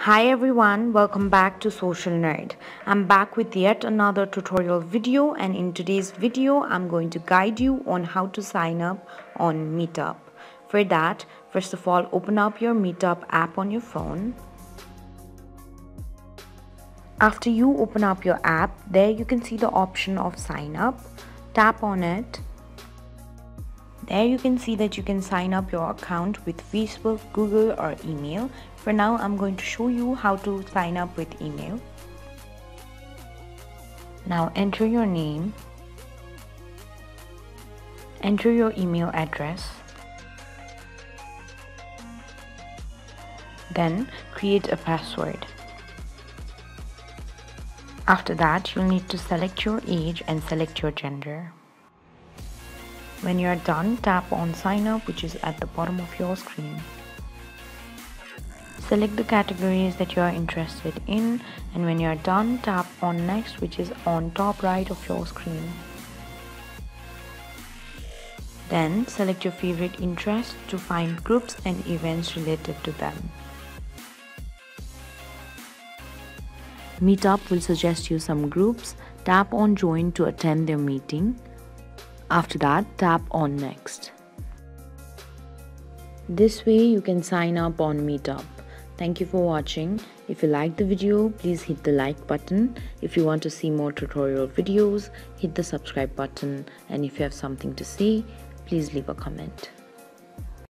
Hi everyone, welcome back to Social Nerd. I'm back with yet another tutorial video, and in today's video I'm going to guide you on how to sign up on Meetup. For that, first of all, open up your Meetup app on your phone. After you open up your app, there you can see the option of sign up. Tap on it. There you can see that you can sign up your account with Facebook, Google or email. For now, I'm going to show you how to sign up with email. Now enter your name. Enter your email address. Then create a password. After that, you'll need to select your age and select your gender. When you are done, tap on sign up, which is at the bottom of your screen. Select the categories that you are interested in, and when you are done, tap on next, which is on top right of your screen. Then select your favorite interest to find groups and events related to them. Meetup will suggest you some groups. Tap on join to attend their meeting. After that, tap on next. This way you can sign up on Meetup. Thank you for watching. If you like the video, please hit the like button. If you want to see more tutorial videos, hit the subscribe button. And if you have something to say, please leave a comment.